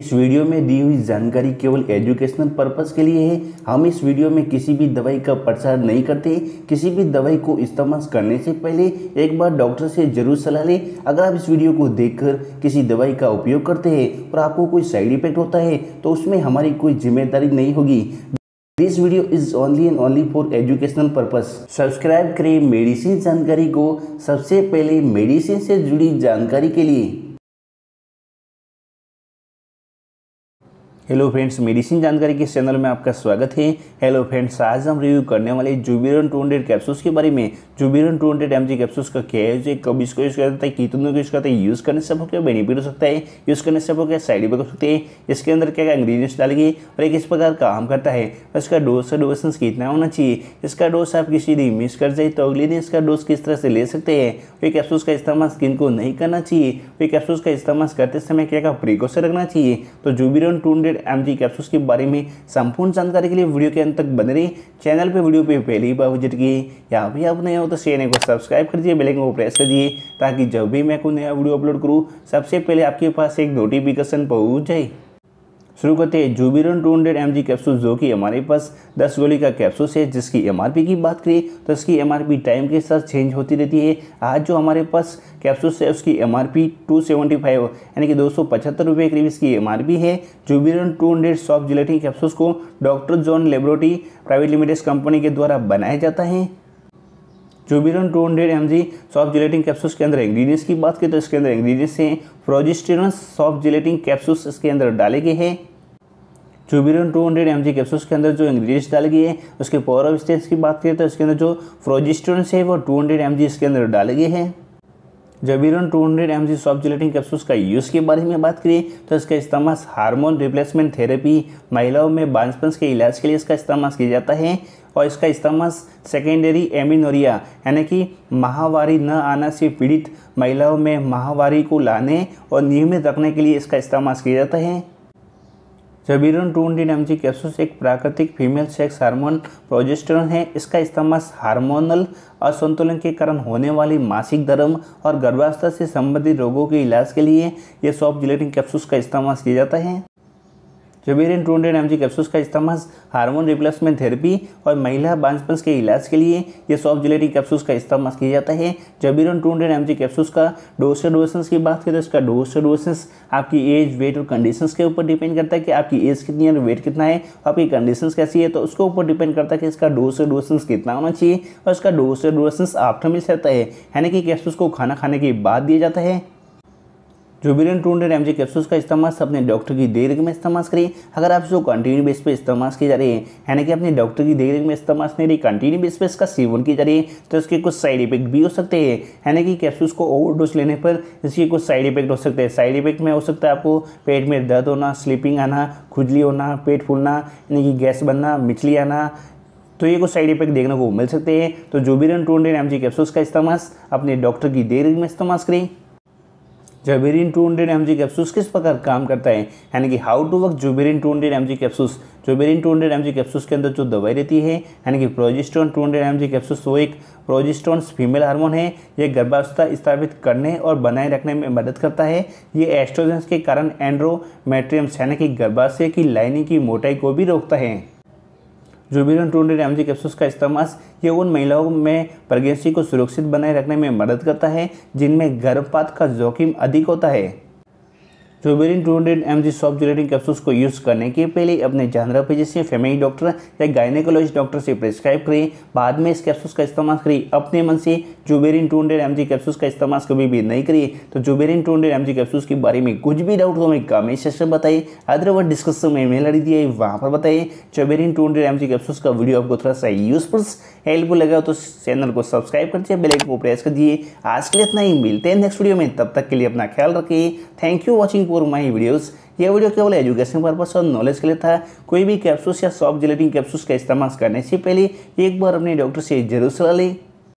इस वीडियो में दी हुई जानकारी केवल एजुकेशनल पर्पस के लिए है। हम इस वीडियो में किसी भी दवाई का प्रचार नहीं करते। किसी भी दवाई को इस्तेमाल करने से पहले एक बार डॉक्टर से जरूर सलाह लें। अगर आप इस वीडियो को देखकर किसी दवाई का उपयोग करते हैं और आपको कोई साइड इफेक्ट होता है तो उसमें हमारी कोई जिम्मेदारी नहीं होगी। This video is only and only for educational purpose. Subscribe करें मेडिसिन जानकारी को सबसे पहले मेडिसिन से जुड़ी जानकारी के लिए। हेलो फ्रेंड्स, मेडिसिन जानकारी के चैनल में आपका स्वागत है। हेलो फ्रेंड्स, आज हम रिव्यू करने वाले जुबिरन 200 कैप्सूल्स के बारे में। जुबिरन 200 mg कैप्सूल्स का क्या है, कब इसको यूज़ किया जाता है, कितने को यूज़ करते हैं, यूज़ करने से आपको क्या बेनिफिट हो सकता है, यूज़ करने से आपको क्या साइड इफेक्ट हो सकते हैं, इसके अंदर क्या क्या इंग्रीडियंट्स डालेंगे और एक इस प्रकार काम करता है, इसका डोज और ड्यूरेशन कितना होना चाहिए। इसका डोज आप किसी दिन मिस कर जाए तो अगले दिन इसका डोज किस तरह से ले सकते हैं, वे कैप्सूल्स का इस्तेमाल स्किन को नहीं करना चाहिए, वे कैप्सूल्स का इस्तेमाल करते समय क्या क्या प्रिकॉशन रखना चाहिए। तो जुबिरन 200 mg कैप्सूल्स के बारे में संपूर्ण जानकारी के लिए वीडियो के अंत तक बने रहिए। चैनल पे वीडियो पे पहली बार विजिट किए या भी आप नए हो तो चैनल को सब्सक्राइब कर दीजिए, बेल आइकन को प्रेस कर दीजिए ताकि जब भी मैं कोई नया वीडियो अपलोड करूँ सबसे पहले आपके पास एक नोटिफिकेशन पहुँच जाए। शुरू करते हैं जुबिरन 200 mg कैप्सूल, जो कि हमारे पास 10 गोली का कैप्सूल है, जिसकी एमआरपी की बात करें तो इसकी एमआरपी टाइम के साथ चेंज होती रहती है। आज जो हमारे पास कैप्सूल है उसकी एमआरपी 275 यानी कि 275 रुपये करीब इसकी एमआरपी है। जुबिरन 200 सॉफ्ट जिलेटिन कैप्सूल को doctor John laboratory private limited company के द्वारा बनाया जाता है। जुबिरन 200 mg सॉफ्ट जिलेटिन कैप्सूल्स के अंदर इंग्रीडियंट्स की बात करें तो इसके अंदर इंग्रीडियंट्स हैं प्रोजेस्टेरोन सॉफ्ट जिलेटिन कैप्सूल्स इसके अंदर डाले गए हैं। जुबिरन 200 mg कैप्सूल्स के अंदर जो इंग्रीडियंट्स डाले गए हैं उसके पावर ऑफ स्टेंस की बात करें तो इसके अंदर जो प्रोजेस्टेरोन है वो 200 mg इसके अंदर डाले गए हैं। जुबिरन 200 mg सॉफ्ट जिलेटिन कैप्सूल्स का यूज़ के बारे में बात करें तो इसका इस्तेमाल हार्मोन रिप्लेसमेंट थेरेपी, महिलाओं में बांझपन के इलाज के लिए इसका इस्तेमाल किया जाता है और इसका इस्तेमाल सेकेंडरी एमिनोरिया यानी कि माहवारी न आना से पीड़ित महिलाओं में माहवारी को लाने और नियमित रखने के लिए इसका इस्तेमाल किया जाता है। जुबिरन 200 mg कैप्सूल्स एक प्राकृतिक फीमेल सेक्स हार्मोन प्रोजेस्टेरोन है। इसका इस्तेमाल हार्मोनल असंतुलन के कारण होने वाली मासिक धर्म और गर्भावस्था से संबंधित रोगों के इलाज के लिए यह सॉफ्ट जिलेटिन कैप्सूल्स का इस्तेमाल किया जाता है। जुबिरन 200 mg कैप्सूल्स का इस्तेमाल हार्मोन रिप्लेसमेंट थेरेपी और महिला बांझपन के इलाज के लिए यह सॉफ्ट जिलेटिन कैप्सूल्स का इस्तेमाल किया जाता है। जुबिरन 200 mg कैप्सूल्स का डोज और ड्यूरेशन की बात करें तो इसका डोज और ड्यूरेशन आपकी एज, वेट और कंडीशंस के ऊपर डिपेंड करता है कि आपकी एज कितनी है और वेट कितना है, आपकी कंडीशंस कैसी है, तो उसके ऊपर डिपेंड करता है कि इसका डोज और ड्यूरेशन कितना होना चाहिए और इसका डोज और ड्यूरेशन आफ्टर मील रहता है यानी कि कैप्सूल्स को खाना खाने के बाद दिया जाता है। जुबिरन 200 mg कैप्सूल्स का इस्तेमाल अपने डॉक्टर की देखरेख में इस्तेमाल करें। अगर आप इसको कंटिन्यू बेस पे इस्तेमाल किए जा रहे हैं यानी कि अपने डॉक्टर की देखरेख में इस्तेमाल नहीं रही, कंटिन्यू बेस पे इसका सेवन किया जा रही है तो इसके कुछ साइड इफेक्ट भी हो सकते हैं यानी कि कैप्सूल्स को ओवरडोज लेने पर इसके कुछ साइड इफेक्ट हो सकते हैं। साइड इफेक्ट में हो सकता है आपको पेट में दर्द होना, स्लीपिंग आना, खुजली होना, पेट फूलना यानी कि गैस बनना, मिचली आना, तो ये कुछ साइड इफेक्ट देखने को मिल सकते हैं। तो जुबिरन 200 mg कैप्सूल्स का इस्तेमाल अपने डॉक्टर की देखरेख में इस्तेमाल करें। जुबिरन 200 mg कैप्सूल्स किस प्रकार काम करता है यानी कि हाउ टू वर्क जुबिरन 200 mg कैप्सूल्स। जुबिरन 200 mg कैप्सूल्स के अंदर जो दवाई रहती है यानी कि प्रोजेस्टेरोन 200 mg कैप्सूल्स, वो एक प्रोजेस्टेरोन फीमेल हार्मोन है। ये गर्भावस्था स्थापित करने और बनाए रखने में मदद करता है। ये एस्ट्रोजेंस के कारण एंड्रोमेट्रियम्स यानी कि गर्भाशय की लाइनिंग की मोटाई को भी रोकता है। जुबिरन 200 mg कैप्सूल्स का इस्तेमाल ये उन महिलाओं में प्रेगनेंसी को सुरक्षित बनाए रखने में मदद करता है जिनमें गर्भपात का जोखिम अधिक होता है। जुबिरन 200 mg सॉफ्ट जिलेटिन कैप्सूल्स को यूज़ करने के पहले अपने जनरल या फैमिली डॉक्टर या गायनेकोलॉजिस्ट डॉक्टर से प्रिस्क्राइब करें, बाद में इस कैप्सूल्स का इस्तेमाल करें। अपने मन से जुबिरन 200 mg कैप्सूल्स का इस्तेमाल कभी भी नहीं करिए। तो जुबिरन 200 mg कैप्सूल्स के बारे में कुछ भी डाउट हो हमें कमेंट सेक्शन में बताइए, अदरवाइज डिस्कशन में मेल आई डी है वहाँ पर बताइए। जुबिरन 200 mg कैप्सूल्स का वीडियो आपको थोड़ा सा यूजफुल हेल्पफुल लगा तो चैनल को सब्सक्राइब कर दीजिए, बेल आइकन को प्रेस कर दीजिए। आज के लिए इतना ही, मिलते हैं नेक्स्ट वीडियो में, तब तक के लिए अपना ख्याल रखिए। थैंक यू वॉचिंग और माई वीडियोस। यह वीडियो केवल एजुकेशन पर्पस और नॉलेज के लिए था। कोई भी कैप्सूल्स या सॉफ्ट जिलेटिन कैप्सूल्स का इस्तेमाल करने से पहले एक बार अपने डॉक्टर से जरूर सलाह लें।